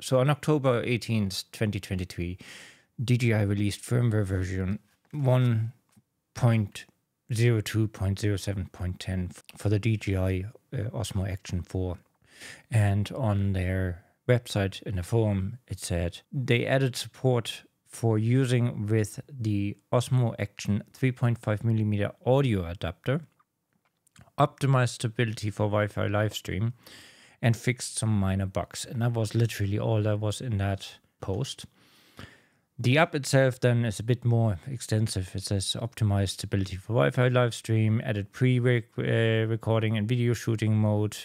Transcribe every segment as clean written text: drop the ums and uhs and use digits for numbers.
So on October 18th, 2023, DJI released firmware version 1.02.07.10 for the DJI Osmo Action 4. And on their website in the forum, it said they added support for using with the Osmo Action 3.5mm audio adapter, optimized stability for Wi-Fi live stream, and fixed some minor bugs. And that was literally all that was in that post. The app itself then is a bit more extensive. It says optimized stability for Wi-Fi live stream, added pre-recording and video shooting mode,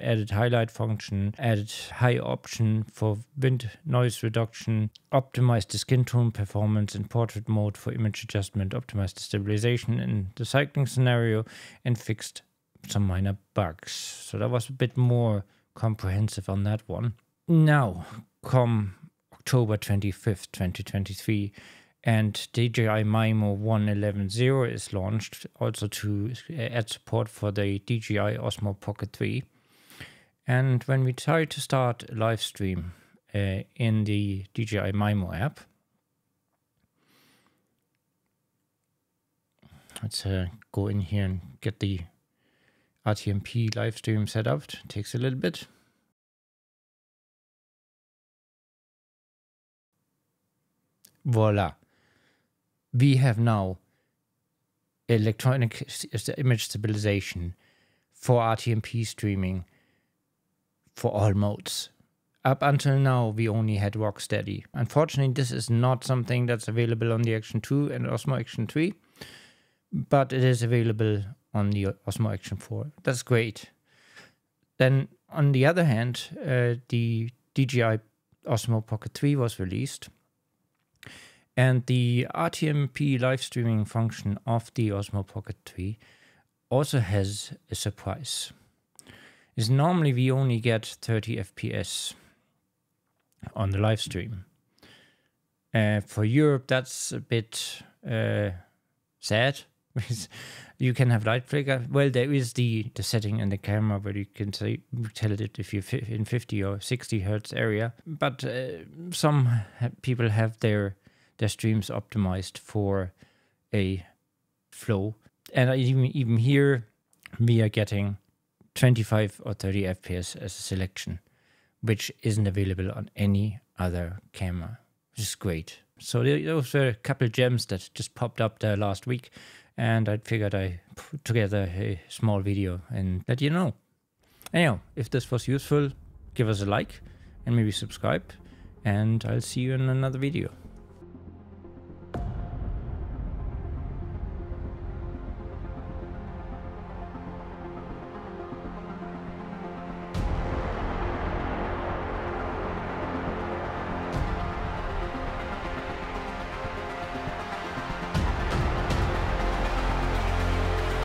added highlight function, added high option for wind noise reduction, optimized the skin tone performance in portrait mode for image adjustment, optimized the stabilization in the cycling scenario, and fixed some minor bugs. So that was a bit more comprehensive on that one. Now come October 25th, 2023, and DJI MIMO 1.11.0 is launched, also to add support for the DJI Osmo Pocket 3. And when we try to start a live stream in the DJI MIMO app, let's go in here and get the RTMP live stream set up. It takes a little bit. Voila, we have now electronic image stabilization for RTMP streaming for all modes. Up until now, we only had RockSteady. Unfortunately, this is not something that's available on the Action 2 and Osmo Action 3, but it is available on the Osmo Action 4. That's great. Then, on the other hand, the DJI Osmo Pocket 3 was released. And the RTMP live streaming function of the Osmo Pocket 3 also has a surprise. Is normally we only get 30 FPS on the live stream. For Europe, that's a bit sad. You can have light flicker. Well, there is the setting in the camera where you can tell it if you're in 50 or 60 hertz area. But some people have their streams optimized for a flow. And even here, we are getting 25 or 30 FPS as a selection, which isn't available on any other camera, which is great. So those were a couple of gems that just popped up there last week, and I figured I put together a small video and let you know. Anyhow, if this was useful, give us a like and maybe subscribe, and I'll see you in another video.